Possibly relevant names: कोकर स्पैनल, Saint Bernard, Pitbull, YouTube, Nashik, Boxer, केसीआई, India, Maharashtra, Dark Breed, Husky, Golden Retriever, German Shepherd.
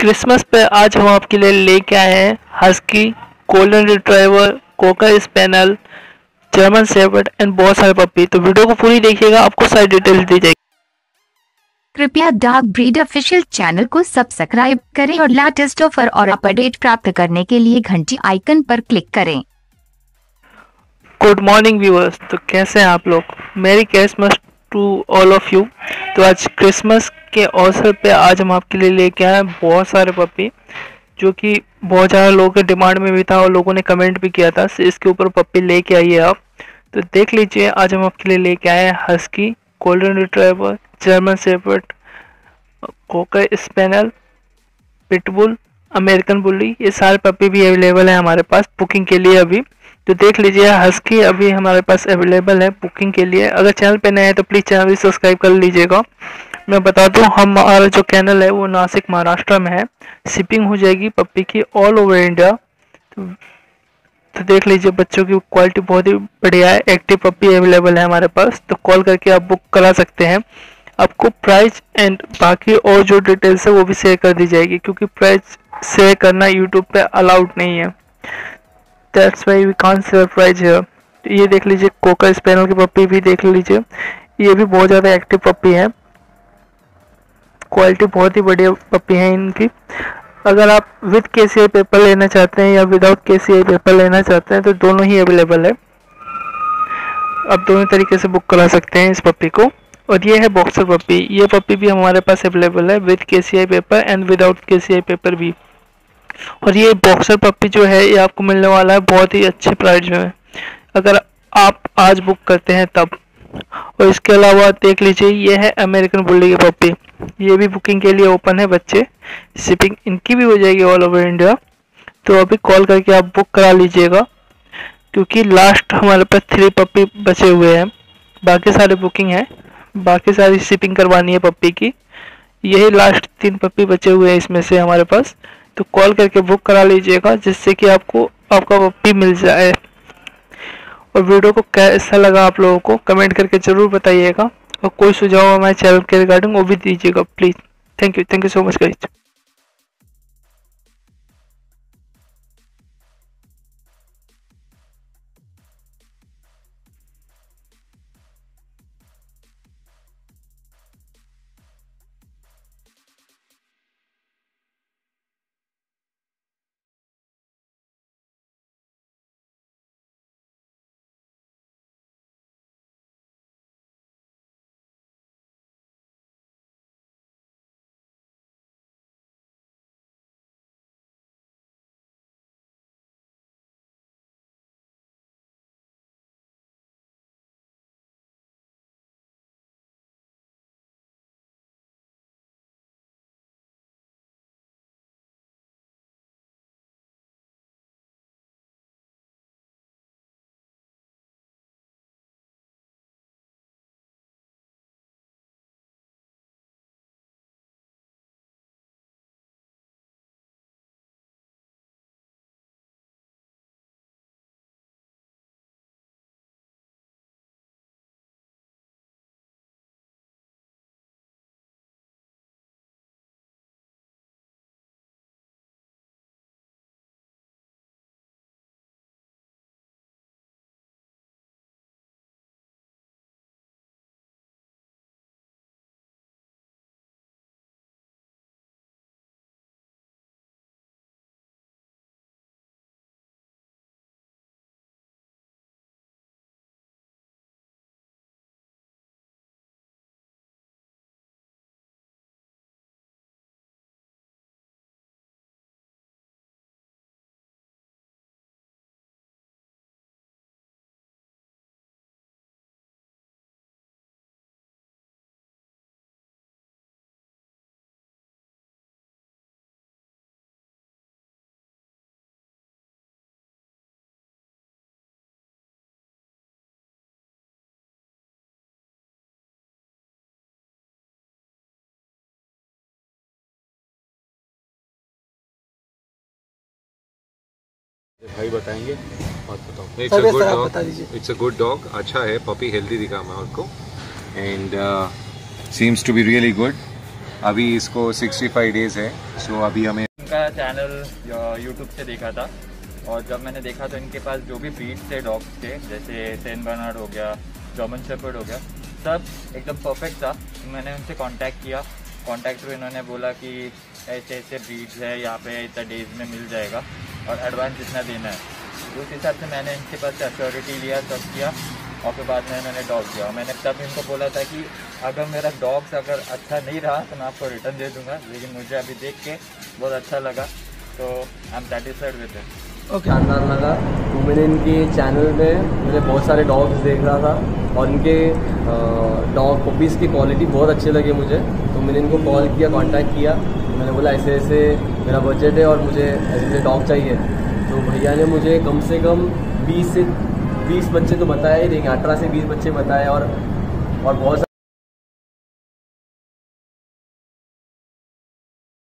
Christmas पर आज हम आपके लिए लेके आए हैं husky, golden retriever, कोकर स्पैनल, German shepherd and बहुत सारे पप्पी। तो वीडियो को पूरी देखिएगा, आपको सारी डिटेल्स दी जाएगी। कृपया डार्क ब्रीड ऑफिशियल चैनल को सब्सक्राइब करें और लेटेस्ट ऑफर और अपडेट प्राप्त करने के लिए घंटी आइकन पर क्लिक करें। गुड मॉर्निंग व्यूअर्स, तो कैसे हैं आप लोग? Merry Christmas to all of you. तो आज क्रिसमस के अवसर पे आज हम आपके लिए लेके आए बहुत सारे पप्पी, जो कि बहुत ज़्यादा लोगों के डिमांड में भी था और लोगों ने कमेंट भी किया था इसके ऊपर पप्पी लेके आइए आप। तो देख लीजिए, आज हम आपके लिए लेके आए husky, golden retriever, German shepherd, कोकर स्पैनल, pitbull, American bully, ये सारे पप्पी भी अवेलेबल है हमारे पास बुकिंग के लिए अभी। तो देख लीजिए, हस्की अभी हमारे पास अवेलेबल है बुकिंग के लिए। अगर चैनल पे नए हैं तो प्लीज़ चैनल भी सब्सक्राइब कर लीजिएगा। मैं बता दूं, हमारा जो चैनल है वो नासिक महाराष्ट्र में है, शिपिंग हो जाएगी पप्पी की ऑल ओवर इंडिया। तो देख लीजिए, बच्चों की क्वालिटी बहुत ही बढ़िया है, एक्टिव पप्पी अवेलेबल है हमारे पास। तो कॉल करके आप बुक करा सकते हैं। आपको प्राइस एंड बाकी और जो डिटेल्स है वो भी शेयर कर दी जाएगी, क्योंकि प्राइस शेयर करना यूट्यूब पर अलाउड नहीं है। That's why we can't sell price here। तो ये देख लीजिए, कोकर स्पैनल की पप्पी भी देख लीजिए, ये भी बहुत ज़्यादा एक्टिव पप्पी है, क्वालिटी बहुत ही बढ़िया पप्पी है इनकी। अगर आप विद केसीआई पेपर लेना चाहते हैं या विदाउट केसीआई पेपर लेना चाहते हैं तो दोनों ही अवेलेबल है, आप दोनों तरीके से बुक करा सकते हैं इस पप्पी को। और ये है बॉक्सर पप्पी, ये पप्पी भी हमारे पास अवेलेबल है with केसीआई paper and without केसीआई paper भी। और ये बॉक्सर पप्पी जो है ये आपको मिलने वाला है बहुत ही अच्छे प्राइस में, अगर आप आज बुक करते हैं तब। और इसके अलावा देख लीजिए, ये है अमेरिकन बुली की पप्पी, ये भी बुकिंग के लिए ओपन है बच्चे, शिपिंग इनकी भी हो जाएगी ऑल ओवर इंडिया। तो अभी कॉल करके आप बुक करा लीजिएगा, क्योंकि लास्ट हमारे पास 3 पप्पी बचे हुए हैं, बाकी सारे बुकिंग है, बाकी सारी शिपिंग करवानी है पप्पी की। यही लास्ट 3 पप्पी बचे हुए हैं इसमें से हमारे पास। तो कॉल करके बुक करा लीजिएगा, जिससे कि आपको आपका पप्पी मिल जाए। और वीडियो को कैसा लगा आप लोगों को कमेंट करके ज़रूर बताइएगा, और कोई सुझाव हमारे चैनल के रिगार्डिंग वो भी दीजिएगा please. Thank you so much guys. भाई बताएंगे और बताओ। इट्स अ गुड डॉग, अच्छा है पपी, हेल्दी दिखा हमारे को and seems to be really good. अभी इसको 65 डेज़ है। सो अभी हमें इनका चैनल यूट्यूब से देखा था और जब मैंने देखा तो इनके पास जो भी ब्रीड्स थे डॉग्स थे, जैसे सेंट बर्नार्ड हो गया, जर्मन शेफर्ड हो गया, सब एकदम परफेक्ट था। मैंने उनसे कांटेक्ट किया, कांटेक्ट में इन्होंने बोला कि ऐसे ऐसे ब्रीड्स है यहाँ पे, इतना डेज में मिल जाएगा और एडवांस इतना देना है। उस हिसाब से मैंने इनके पास अथॉरिटी लिया, सब किया और फिर बाद में मैंने डॉग दिया। मैंने तब इनको बोला था कि अगर मेरा डॉग्स अगर अच्छा नहीं रहा तो मैं आपको रिटर्न दे दूँगा, लेकिन मुझे अभी देख के बहुत अच्छा लगा तो I am satisfied with it. Okay, शानदार लगा। तो मैंने इनके चैनल में मुझे बहुत सारे डॉग्स देख रहा था और इनके डॉग पपीज़ की क्वालिटी बहुत अच्छे लगे मुझे। तो मैंने इनको कॉल किया, कांटेक्ट किया, मैंने बोला ऐसे ऐसे मेरा बजट है और मुझे ऐसे ऐसे डॉग चाहिए। तो भैया ने मुझे कम से कम 20 बच्चे तो बताए ही, 18 से 20 बच्चे बताए और बहुत